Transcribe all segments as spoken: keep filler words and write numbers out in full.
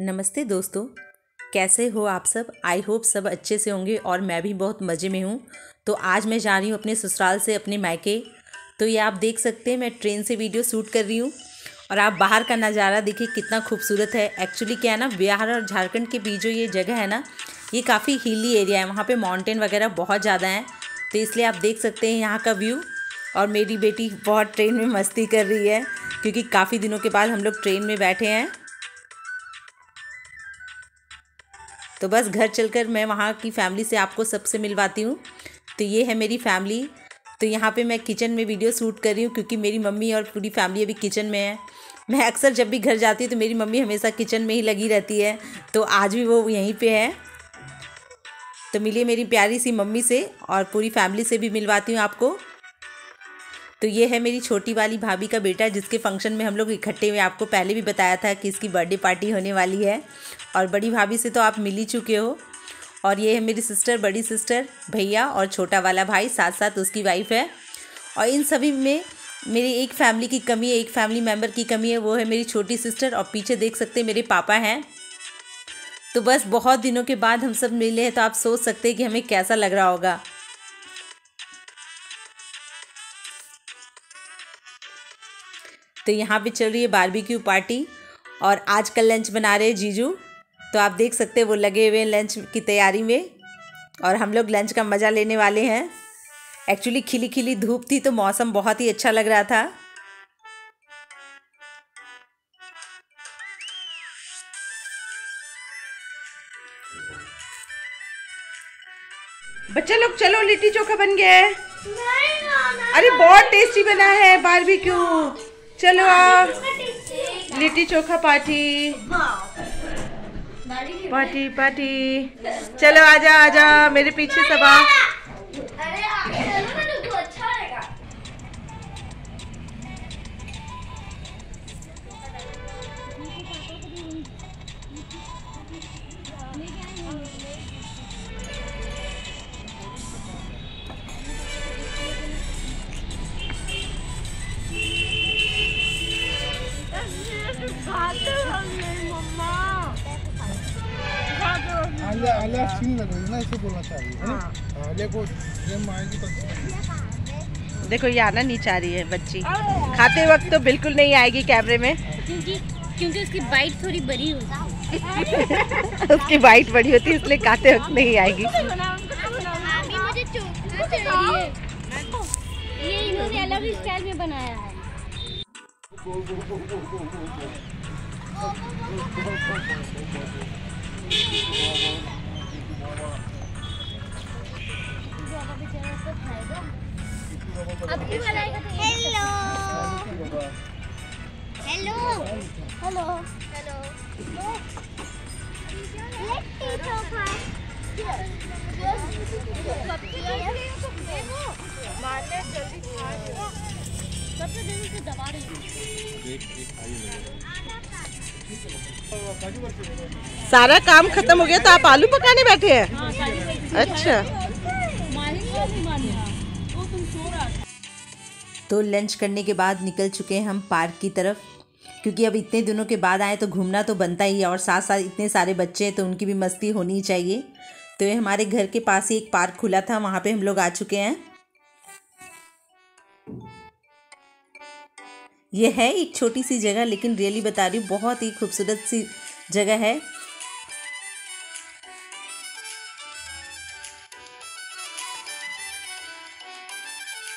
नमस्ते दोस्तों, कैसे हो आप सब। आई होप सब अच्छे से होंगे और मैं भी बहुत मज़े में हूँ। तो आज मैं जा रही हूँ अपने ससुराल से अपने मायके। तो ये आप देख सकते हैं मैं ट्रेन से वीडियो शूट कर रही हूँ और आप बाहर का नज़ारा देखिए कितना खूबसूरत है। एक्चुअली क्या है ना, बिहार और झारखंड के बीच जो ये जगह है ना, ये काफ़ी हिली एरिया है, वहाँ पर माउंटेन वगैरह बहुत ज़्यादा हैं, तो इसलिए आप देख सकते हैं यहाँ का व्यू। और मेरी बेटी बहुत ट्रेन में मस्ती कर रही है क्योंकि काफ़ी दिनों के बाद हम लोग ट्रेन में बैठे हैं। तो बस घर चलकर मैं वहाँ की फ़ैमिली से आपको सबसे मिलवाती हूँ। तो ये है मेरी फैमिली। तो यहाँ पे मैं किचन में वीडियो शूट कर रही हूँ क्योंकि मेरी मम्मी और पूरी फैमिली अभी किचन में है। मैं अक्सर जब भी घर जाती हूँ तो मेरी मम्मी हमेशा किचन में ही लगी रहती है, तो आज भी वो यहीं पे है। तो मिलिए मेरी प्यारी सी मम्मी से और पूरी फैमिली से भी मिलवाती हूँ आपको। तो ये है मेरी छोटी वाली भाभी का बेटा, जिसके फंक्शन में हम लोग इकट्ठे हुए। आपको पहले भी बताया था कि इसकी बर्थडे पार्टी होने वाली है। और बड़ी भाभी से तो आप मिल ही चुके हो। और ये है मेरी सिस्टर, बड़ी सिस्टर, भैया और छोटा वाला भाई, साथ साथ उसकी वाइफ है। और इन सभी में मेरी एक फैमिली की कमी है, एक फैमिली मेम्बर की कमी है, वो है मेरी छोटी सिस्टर। और पीछे देख सकते हैं मेरे पापा हैं। तो बस बहुत दिनों के बाद हम सब मिले हैं, तो आप सोच सकते हैं कि हमें कैसा लग रहा होगा। तो यहाँ पे चल रही है बारबेक्यू पार्टी और आज का लंच बना रहे हैं जीजू। तो आप देख सकते हैं वो लगे हुए हैं लंच की तैयारी में और हम लोग लंच का मज़ा लेने वाले हैं। एक्चुअली खिली खिली धूप थी तो मौसम बहुत ही अच्छा लग रहा था। बच्चे लोग चलो लिट्टी चोखा बन गया है। अरे बहुत टेस्टी बना है बारबेक्यू। चलो आप litti chokha party party party चलो आजा आजा मेरे पीछे सब आ। आलिया छीन लग रही है ना, इसे बोलना चाहिए है ना। आलिया को जब आएगी तो देखो ये आना नहीं चाह रही है बच्ची। खाते वक्त तो बिल्कुल नहीं आएगी कैमरे में क्योंकि क्योंकि उसकी बाइट थोड़ी बड़ी होती है। उसकी बाइट बड़ी होती है इसलिए खाते वक्त नहीं आएगी। मुझे चोखा चाहिए। ये इन्होंने अलग स्टाइल में बनाया है। हेलो हेलो हेलो हेलो दबा रही। सारा काम खत्म हो गया तो आप आलू पकाने बैठे हैं। अच्छा तो लंच करने के बाद निकल चुके हैं हम पार्क की तरफ, क्योंकि अब इतने दिनों के बाद आए तो घूमना तो बनता ही है और साथ साथ इतने सारे बच्चे हैं तो उनकी भी मस्ती होनी चाहिए। तो ये हमारे घर के पास ही एक पार्क खुला था, वहाँ पे हम लोग आ चुके हैं। ये है एक छोटी सी जगह, लेकिन रियली बता रही हूँ बहुत ही खूबसूरत सी जगह है।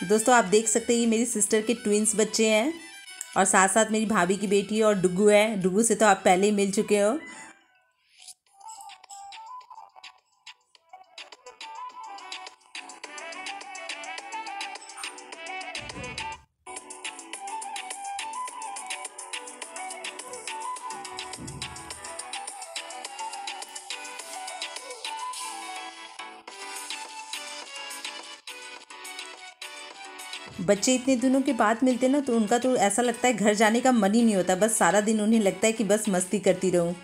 दोस्तों आप देख सकते हैं ये मेरी सिस्टर के ट्विंस बच्चे हैं और साथ साथ मेरी भाभी की बेटी और डुगू है। डुगू से तो आप पहले ही मिल चुके हो। बच्चे इतने दिनों के बाद मिलते ना तो उनका तो ऐसा लगता है घर जाने का मन ही नहीं होता, बस सारा दिन उन्हें लगता है कि बस मस्ती करती रहूँ।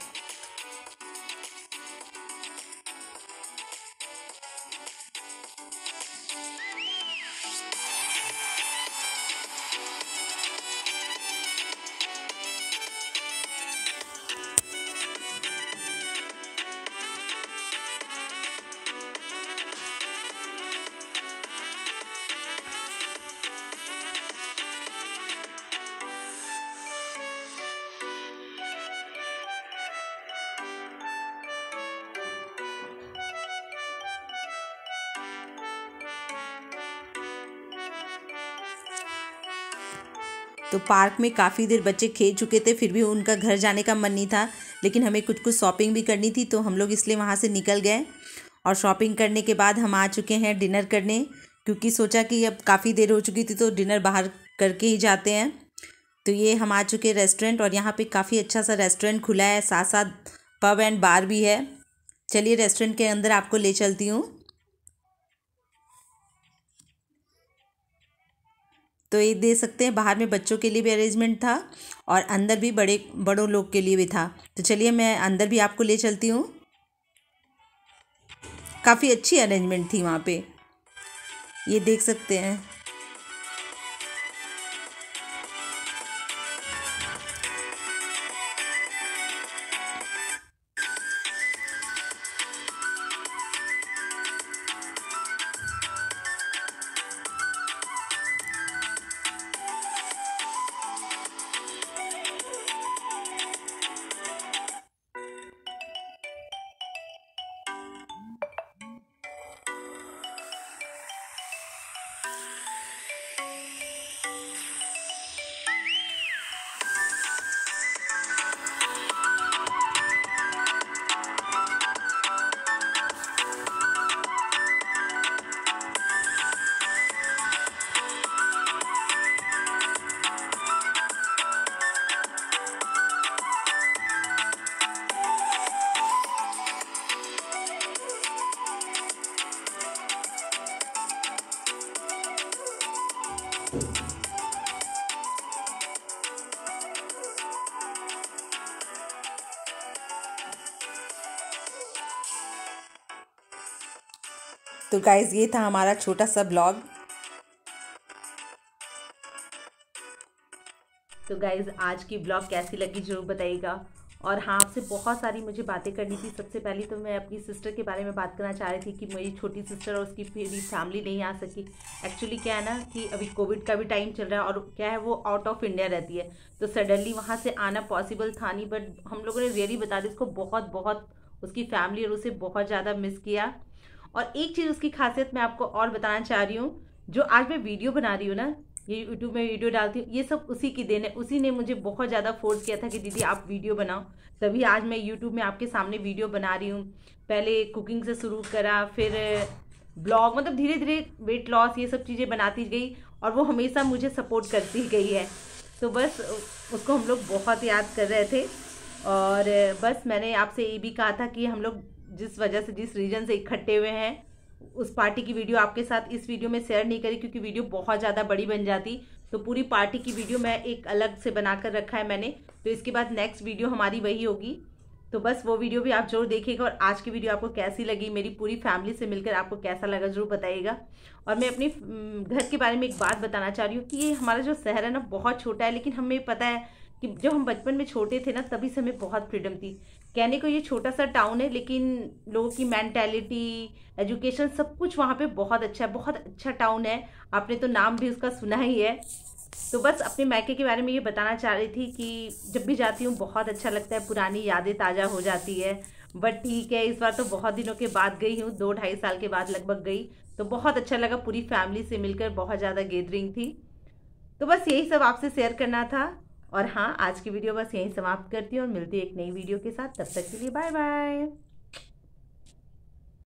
तो पार्क में काफ़ी देर बच्चे खेल चुके थे, फिर भी उनका घर जाने का मन नहीं था। लेकिन हमें कुछ कुछ शॉपिंग भी करनी थी, तो हम लोग इसलिए वहाँ से निकल गए। और शॉपिंग करने के बाद हम आ चुके हैं डिनर करने, क्योंकि सोचा कि अब काफ़ी देर हो चुकी थी तो डिनर बाहर करके ही जाते हैं। तो ये हम आ चुके रेस्टोरेंट, और यहाँ पे काफ़ी अच्छा सा रेस्टोरेंट खुला है, साथ साथ पब एंड बार भी है। चलिए रेस्टोरेंट के अंदर आपको ले चलती हूँ। तो ये दे सकते हैं, बाहर में बच्चों के लिए भी अरेंजमेंट था और अंदर भी बड़े बड़ों लोग के लिए भी था। तो चलिए मैं अंदर भी आपको ले चलती हूँ। काफ़ी अच्छी अरेंजमेंट थी वहाँ पे, ये देख सकते हैं। तो गाइज़ ये था हमारा छोटा सा ब्लॉग। तो गाइज़ आज की ब्लॉग कैसी लगी जरूर बताइएगा। और हाँ, आपसे बहुत सारी मुझे बातें करनी थी। सबसे पहले तो मैं अपनी सिस्टर के बारे में बात करना चाह रही थी कि मेरी छोटी सिस्टर और उसकी पूरी फैमिली नहीं आ सकी। एक्चुअली क्या है ना कि अभी कोविड का भी टाइम चल रहा है, और क्या है वो आउट ऑफ इंडिया रहती है, तो सडनली वहाँ से आना पॉसिबल था नहीं। बट हम लोगों ने रियली बता दी उसको, बहुत बहुत उसकी फैमिली और उसे बहुत ज़्यादा मिस किया। और एक चीज़ उसकी खासियत मैं आपको और बताना चाह रही हूँ, जो आज मैं वीडियो बना रही हूँ ना, ये यूट्यूब में वीडियो डालती हूँ, ये सब उसी की देन है। उसी ने मुझे बहुत ज़्यादा फोर्स किया था कि दीदी आप वीडियो बनाओ, तभी आज मैं यूट्यूब में आपके सामने वीडियो बना रही हूँ। पहले कुकिंग से शुरू करा, फिर ब्लॉग, मतलब धीरे धीरे वेट लॉस, ये सब चीज़ें बनाती गई, और वो हमेशा मुझे सपोर्ट करती गई है। तो बस उसको हम लोग बहुत याद कर रहे थे। और बस मैंने आपसे ये भी कहा था कि हम लोग जिस वजह से, जिस रीजन से इकट्ठे हुए हैं, उस पार्टी की वीडियो आपके साथ इस वीडियो में शेयर नहीं करी, क्योंकि वीडियो बहुत ज़्यादा बड़ी बन जाती। तो पूरी पार्टी की वीडियो मैं एक अलग से बनाकर रखा है मैंने, तो इसके बाद नेक्स्ट वीडियो हमारी वही होगी। तो बस वो वीडियो भी आप जरूर देखिएगा। और आज की वीडियो आपको कैसी लगी, मेरी पूरी फैमिली से मिलकर आपको कैसा लगा जरूर बताइएगा। और मैं अपने घर के बारे में एक बात बताना चाह रही हूँ कि ये हमारा जो शहर है ना बहुत छोटा है, लेकिन हमें पता है कि जब हम बचपन में छोटे थे ना तभी से हमें बहुत फ्रीडम थी। कहने को ये छोटा सा टाउन है, लेकिन लोगों की मेंटालिटी, एजुकेशन, सब कुछ वहाँ पे बहुत अच्छा है। बहुत अच्छा टाउन है, आपने तो नाम भी उसका सुना ही है। तो बस अपने मायके के बारे में ये बताना चाह रही थी कि जब भी जाती हूँ बहुत अच्छा लगता है, पुरानी यादें ताज़ा हो जाती है। बट ठीक है, इस बार तो बहुत दिनों के बाद गई हूँ, दो ढाई साल के बाद लगभग गई, तो बहुत अच्छा लगा। पूरी फैमिली से मिलकर बहुत ज़्यादा गैदरिंग थी। तो बस यही सब आपसे शेयर करना था। और हाँ, आज की वीडियो बस यहीं समाप्त करती हूँ और मिलती है एक नई वीडियो के साथ। तब तक के लिए बाय बाय।